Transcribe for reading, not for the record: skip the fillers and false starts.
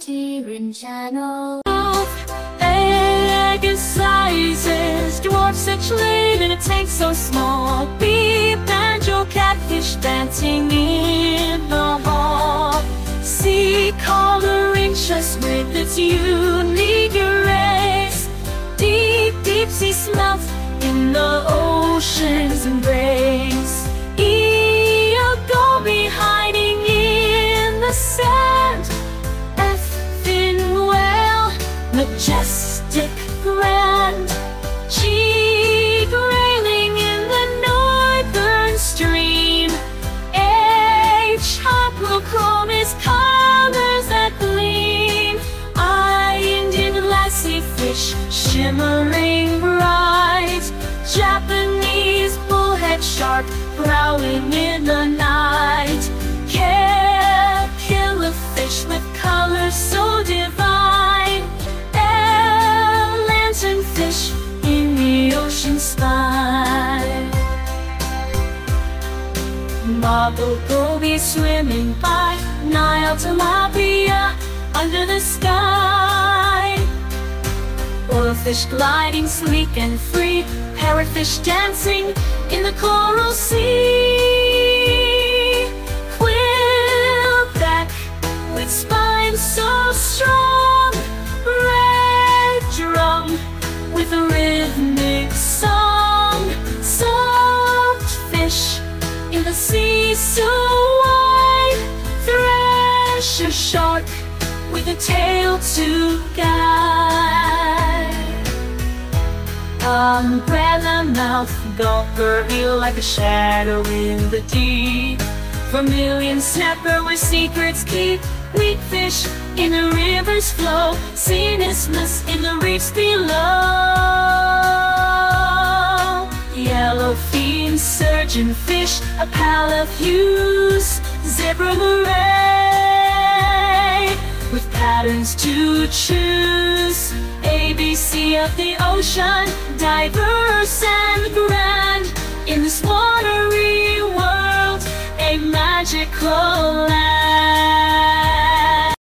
Frontier Channel of Agassiz's Dwarf Cichlid in a tank so small. Be Banjo Catfish dancing in the hall. See coloring just with its unique rays. Deep sea smells in the ocean's embrace. Majestic grand, grayling in the northern stream. Haplochromis colors that gleam. Indian lassie fish, shimmering bright. Japanese bullhead shark, prowling in the night. Killer fish with colors so divine. Fish in the ocean sky. Marble goby swimming by, Nile tilapia under the sky. Oilfish gliding sleek and free, parrotfish dancing in the coral sea. Quillback with spines so strong, red drum with a rhythmic song. Soft fish in the sea so wide. Thresher shark with a tail to guide. Umbrella mouth gulper, like a shadow in the deep. Vermilion snapper where secrets keep. Wheat fish in the river's flow. Cynismus in the reefs below. Yellow fiend, surgeon fish, a pal of hues. Zebra moray with patterns to choose. ABC of the ocean, diverse and